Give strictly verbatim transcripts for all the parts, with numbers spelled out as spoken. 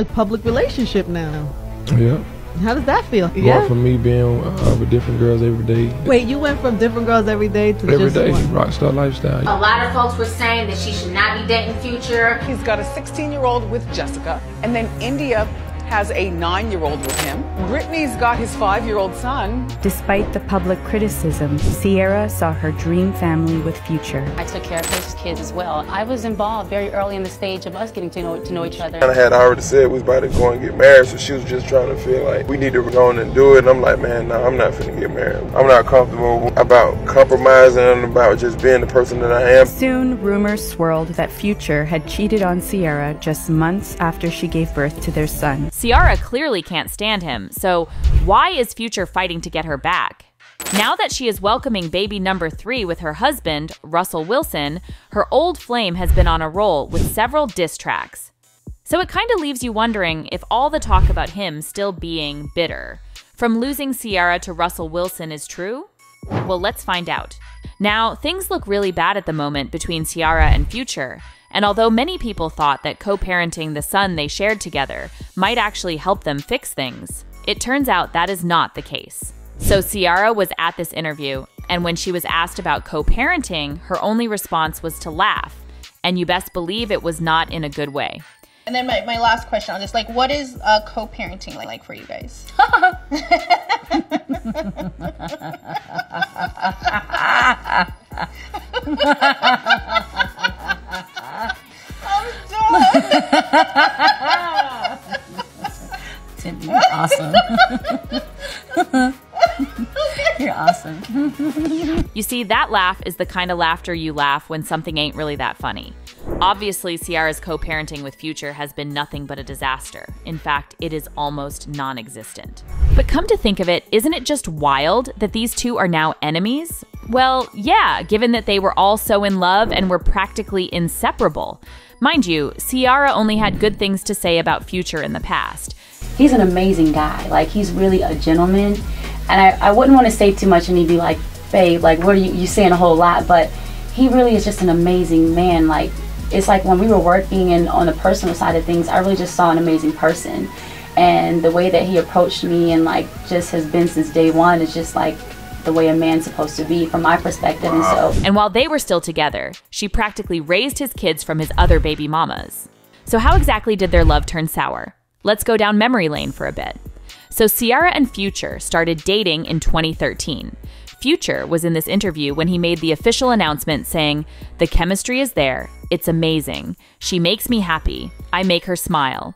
a public relationship now. Yeah. How does that feel? Going yeah. from me being uh, with different girls every day. Wait, you went from different girls every day to every just day. One. Rockstar lifestyle. A lot of folks were saying that she should not be dating Future. He's got a sixteen-year-old with Jessica, and then India has a nine-year-old with him. Britney's got his five-year-old son. Despite the public criticism, Ciara saw her dream family with Future. I took care of his kids as well. I was involved very early in the stage of us getting to know to know each other. And I had already said we was about to go and get married, so she was just trying to feel like we need to go on and do it. And I'm like, man, no, nah, I'm not finna get married. I'm not comfortable about compromising and about just being the person that I am. Soon, rumors swirled that Future had cheated on Ciara just months after she gave birth to their son. Ciara clearly can't stand him, so why is Future fighting to get her back? Now that she is welcoming baby number three with her husband, Russell Wilson, her old flame has been on a roll with several diss tracks. So it kind of leaves you wondering if all the talk about him still being bitter from losing Ciara to Russell Wilson is true? Well, let's find out. Now, things look really bad at the moment between Ciara and Future. And although many people thought that co-parenting the son they shared together might actually help them fix things, it turns out that is not the case. So Ciara was at this interview, and when she was asked about co-parenting, her only response was to laugh, and you best believe it was not in a good way. And then my, my last question on this, like, what is uh, co-parenting like, like for you guys? Tim, you're awesome. You're awesome. You see, that laugh is the kind of laughter you laugh when something ain't really that funny. Obviously, Ciara's co-parenting with Future has been nothing but a disaster. In fact, it is almost non-existent. But come to think of it, isn't it just wild that these two are now enemies? Well, yeah, given that they were all so in love and were practically inseparable. Mind you, Ciara only had good things to say about Future in the past. He's an amazing guy. Like, he's really a gentleman. And I, I wouldn't want to say too much and he'd be like, babe, like, what are you, you saying a whole lot? But he really is just an amazing man. Like, it's like when we were working and on the personal side of things, I really just saw an amazing person. And the way that he approached me and, like, just has been since day one is just, like, the way a man's supposed to be from my perspective. And so and while they were still together, she practically raised his kids from his other baby mamas. So how exactly did their love turn sour? Let's go down memory lane for a bit. So Ciara and Future started dating in twenty thirteen. Future was in this interview when he made the official announcement saying, "The chemistry is there. It's amazing. She makes me happy. I make her smile."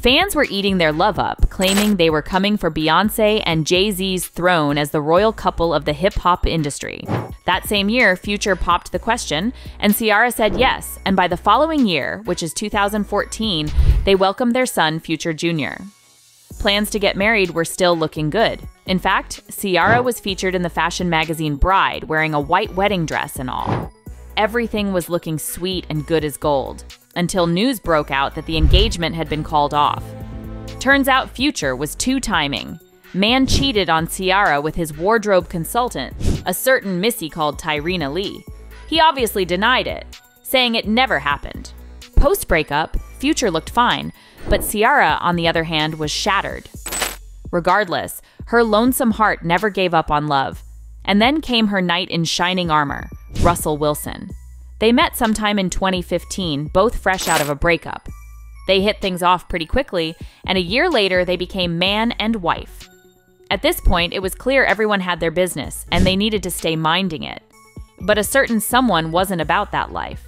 Fans were eating their love up, claiming they were coming for Beyoncé and Jay-Z's throne as the royal couple of the hip-hop industry. That same year, Future popped the question, and Ciara said yes, and by the following year, which is two thousand fourteen, they welcomed their son, Future Junior Plans to get married were still looking good. In fact, Ciara was featured in the fashion magazine Bride, wearing a white wedding dress and all. Everything was looking sweet and good as gold, until news broke out that the engagement had been called off. Turns out Future was two-timing. Man cheated on Ciara with his wardrobe consultant, a certain missy called Tyrina Lee. He obviously denied it, saying it never happened. Post-breakup, Future looked fine, but Ciara, on the other hand, was shattered. Regardless, her lonesome heart never gave up on love. And then came her knight in shining armor, Russell Wilson. They met sometime in twenty fifteen, both fresh out of a breakup. They hit things off pretty quickly, and a year later they became man and wife. At this point, it was clear everyone had their business, and they needed to stay minding it. But a certain someone wasn't about that life.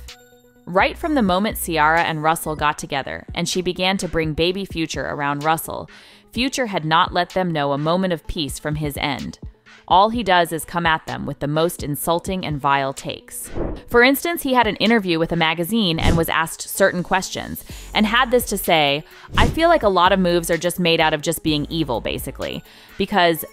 Right from the moment Ciara and Russell got together, and she began to bring baby Future around Russell, Future had not let them know a moment of peace from his end. All he does is come at them with the most insulting and vile takes. For instance, he had an interview with a magazine and was asked certain questions, and had this to say, "I feel like a lot of moves are just made out of just being evil, basically, because,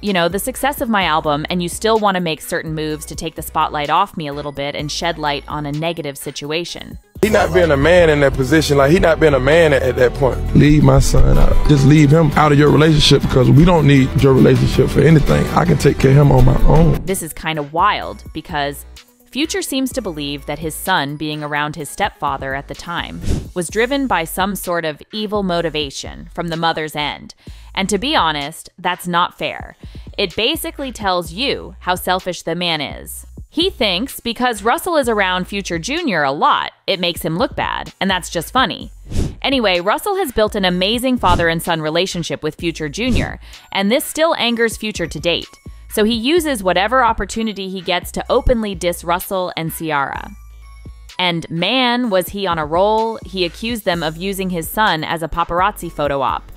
you know, the success of my album and you still want to make certain moves to take the spotlight off me a little bit and shed light on a negative situation." He not being a man in that position, like he not being a man at, at that point. Leave my son out. Just leave him out of your relationship because we don't need your relationship for anything. I can take care of him on my own. This is kind of wild because Future seems to believe that his son being around his stepfather at the time was driven by some sort of evil motivation from the mother's end. And to be honest, that's not fair. It basically tells you how selfish the man is. He thinks because Russell is around Future Junior a lot, it makes him look bad, and that's just funny. Anyway, Russell has built an amazing father and son relationship with Future Junior, and this still angers Future to date. So he uses whatever opportunity he gets to openly diss Russell and Ciara. And man, was he on a roll. He accused them of using his son as a paparazzi photo op.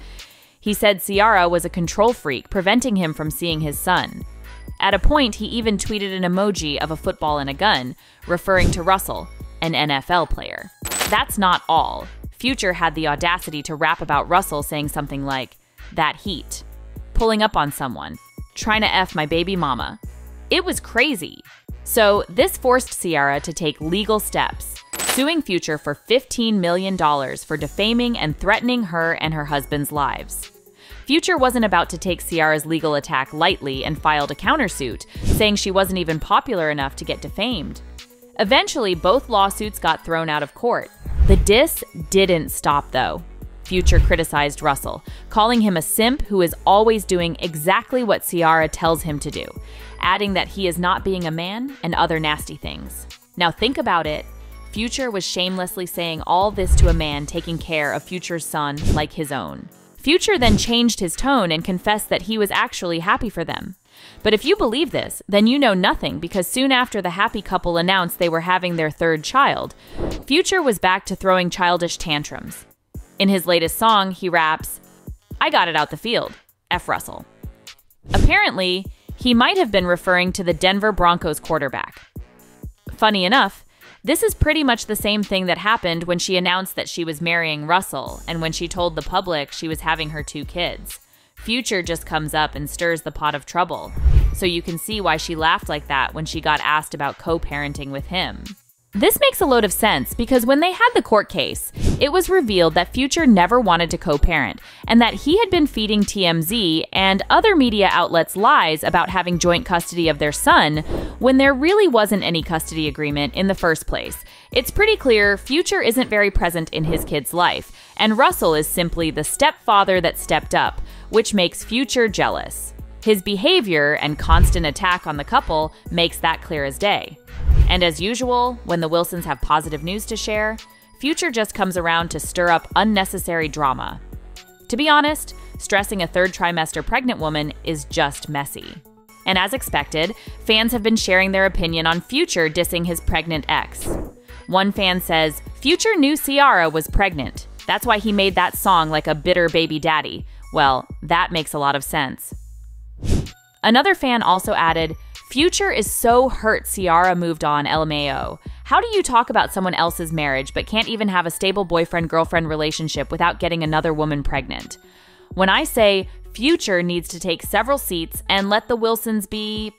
He said Ciara was a control freak, preventing him from seeing his son. At a point, he even tweeted an emoji of a football and a gun, referring to Russell, an N F L player. That's not all. Future had the audacity to rap about Russell saying something like, "That heat," pulling up on someone, trying to F my baby mama. It was crazy. So this forced Ciara to take legal steps, suing Future for fifteen million dollars for defaming and threatening her and her husband's lives. Future wasn't about to take Ciara's legal attack lightly and filed a countersuit, saying she wasn't even popular enough to get defamed. Eventually, both lawsuits got thrown out of court. The diss didn't stop, though. Future criticized Russell, calling him a simp who is always doing exactly what Ciara tells him to do, adding that he is not being a man and other nasty things. Now think about it. Future was shamelessly saying all this to a man taking care of Future's son like his own. Future then changed his tone and confessed that he was actually happy for them. But if you believe this, then you know nothing, because soon after the happy couple announced they were having their third child, Future was back to throwing childish tantrums. In his latest song, he raps, "I got it out the field, F Russell." Apparently, he might have been referring to the Denver Broncos quarterback. Funny enough, this is pretty much the same thing that happened when she announced that she was marrying Russell and when she told the public she was having her two kids. Future just comes up and stirs the pot of trouble, so you can see why she laughed like that when she got asked about co-parenting with him. This makes a load of sense because when they had the court case, it was revealed that Future never wanted to co-parent and that he had been feeding T M Z and other media outlets lies about having joint custody of their son, when there really wasn't any custody agreement in the first place. It's pretty clear Future isn't very present in his kid's life, and Russell is simply the stepfather that stepped up, which makes Future jealous. His behavior and constant attack on the couple makes that clear as day. And as usual, when the Wilsons have positive news to share, Future just comes around to stir up unnecessary drama. To be honest, stressing a third trimester pregnant woman is just messy. And as expected, fans have been sharing their opinion on Future dissing his pregnant ex. One fan says, "Future knew Ciara was pregnant. That's why he made that song like a bitter baby daddy." Well, that makes a lot of sense. Another fan also added, "Future is so hurt Ciara moved on, L M A O. How do you talk about someone else's marriage but can't even have a stable boyfriend-girlfriend relationship without getting another woman pregnant? When I say Future needs to take several seats and let the Wilsons be...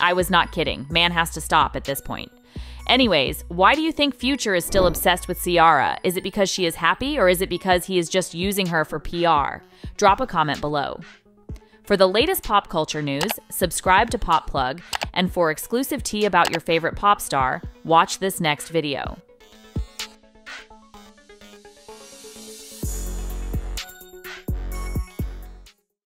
I was not kidding. Man has to stop at this point." Anyways, why do you think Future is still obsessed with Ciara? Is it because she is happy, or is it because he is just using her for P R? Drop a comment below. For the latest pop culture news, subscribe to Pop Plug, and for exclusive tea about your favorite pop star, watch this next video.